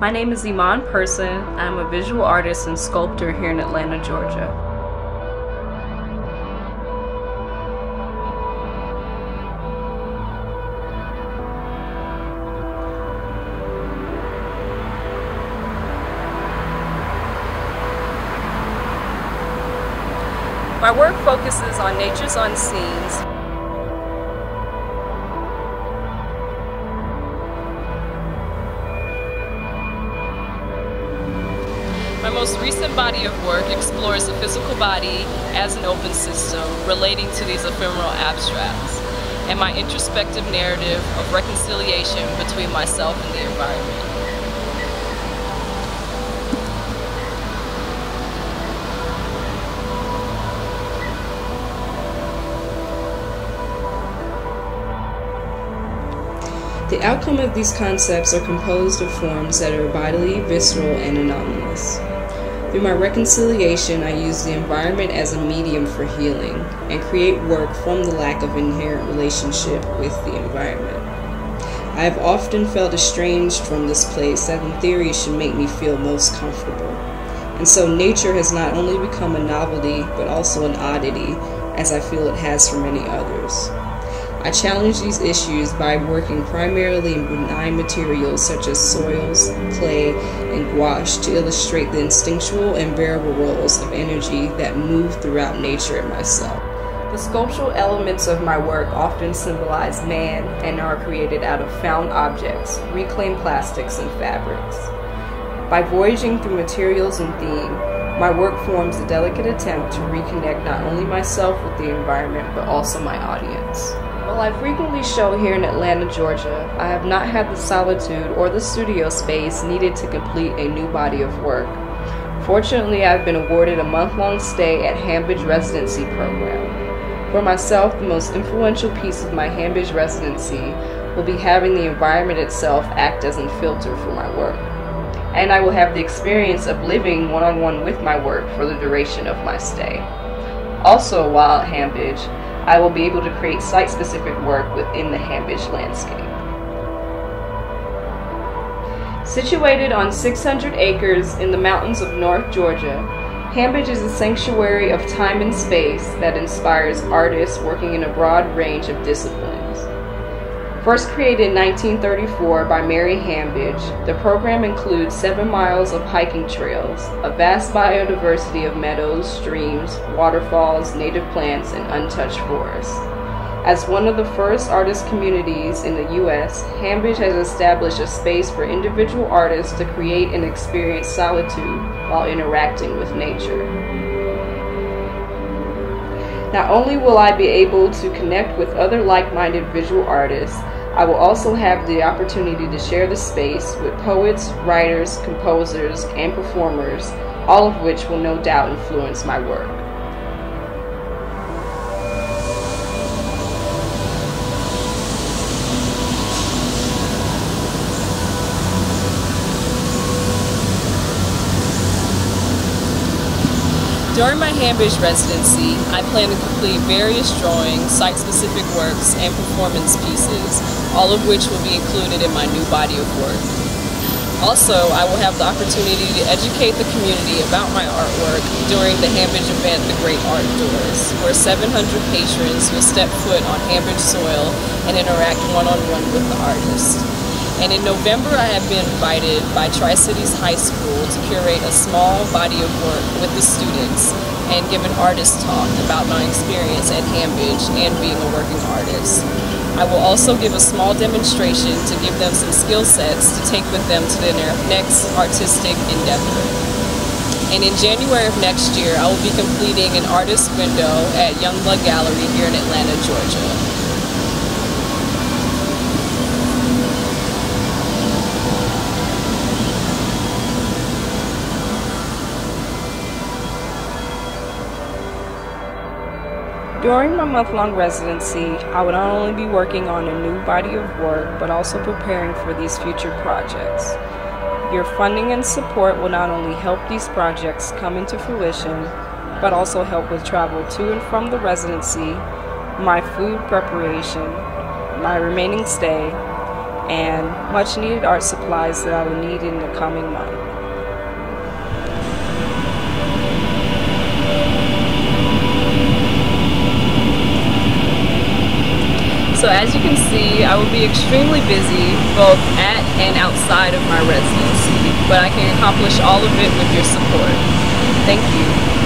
My name is Iman Person. I'm a visual artist and sculptor here in Atlanta, Georgia. My work focuses on nature's unseen. My most recent body of work explores the physical body as an open system relating to these ephemeral abstracts and my introspective narrative of reconciliation between myself and the environment. The outcome of these concepts are composed of forms that are bodily, visceral, and anomalous. Through my reconciliation, I use the environment as a medium for healing and create work from the lack of inherent relationship with the environment. I have often felt estranged from this place that in theory should make me feel most comfortable. And so nature has not only become a novelty, but also an oddity, as I feel it has for many others. I challenge these issues by working primarily in benign materials such as soils, clay, and gouache to illustrate the instinctual and variable roles of energy that move throughout nature and myself. The sculptural elements of my work often symbolize man and are created out of found objects, reclaimed plastics, and fabrics. By voyaging through materials and theme, my work forms a delicate attempt to reconnect not only myself with the environment, but also my audience. While I frequently show here in Atlanta, Georgia, I have not had the solitude or the studio space needed to complete a new body of work. Fortunately, I've been awarded a month-long stay at Hambidge Residency Program. For myself, the most influential piece of my Hambidge residency will be having the environment itself act as a filter for my work. And I will have the experience of living one-on-one with my work for the duration of my stay. Also, while at Hambidge, I will be able to create site-specific work within the Hambidge landscape. Situated on 600 acres in the mountains of North Georgia, Hambidge is a sanctuary of time and space that inspires artists working in a broad range of disciplines. First created in 1934 by Mary Hambidge, the program includes 7 miles of hiking trails, a vast biodiversity of meadows, streams, waterfalls, native plants, and untouched forests. As one of the first artist communities in the U.S., Hambidge has established a space for individual artists to create and experience solitude while interacting with nature. Not only will I be able to connect with other like-minded visual artists, I will also have the opportunity to share the space with poets, writers, composers, and performers, all of which will no doubt influence my work. During my Hambidge residency, I plan to complete various drawings, site-specific works, and performance pieces, all of which will be included in my new body of work. Also, I will have the opportunity to educate the community about my artwork during the Hambidge event, The Great Art Doors, where 700 patrons will step foot on Hambidge soil and interact one-on-one with the artist. And in November, I have been invited by Tri-Cities High School to curate a small body of work with the students and give an artist talk about my experience at Hambidge and being a working artist. I will also give a small demonstration to give them some skill sets to take with them to their next artistic endeavor. And in January of next year, I will be completing an artist window at Youngblood Gallery here in Atlanta, Georgia. During my month-long residency, I would not only be working on a new body of work, but also preparing for these future projects. Your funding and support will not only help these projects come into fruition, but also help with travel to and from the residency, my food preparation, my remaining stay, and much needed art supplies that I will need in the coming month. So as you can see, I will be extremely busy both at and outside of my residency, but I can accomplish all of it with your support. Thank you.